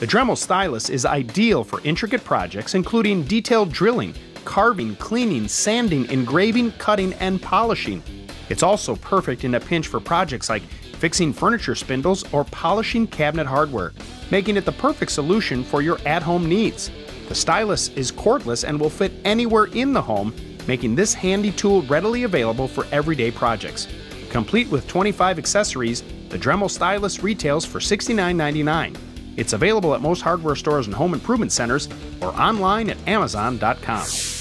The Dremel Stylus is ideal for intricate projects including detailed drilling, carving, cleaning, sanding, engraving, cutting, and polishing. It's also perfect in a pinch for projects like fixing furniture spindles or polishing cabinet hardware, making it the perfect solution for your at-home needs. The Stylus is cordless and will fit anywhere in the home, making this handy tool readily available for everyday projects. Complete with 25 accessories, the Dremel Stylus retails for $69.99. It's available at most hardware stores and home improvement centers or online at Amazon.com.